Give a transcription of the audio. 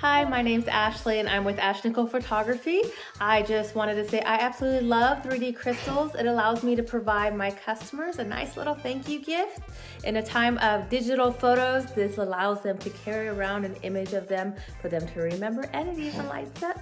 Hi, my name's Ashley and I'm with Ash Nicole Photography. I just wanted to say I absolutely love 3D crystals. It allows me to provide my customers a nice little thank you gift. In a time of digital photos, this allows them to carry around an image of them for them to remember and it even lights up.